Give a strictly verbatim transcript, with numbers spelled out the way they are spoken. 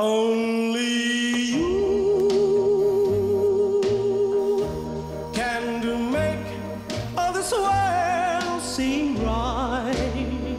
Only you can make all this world seem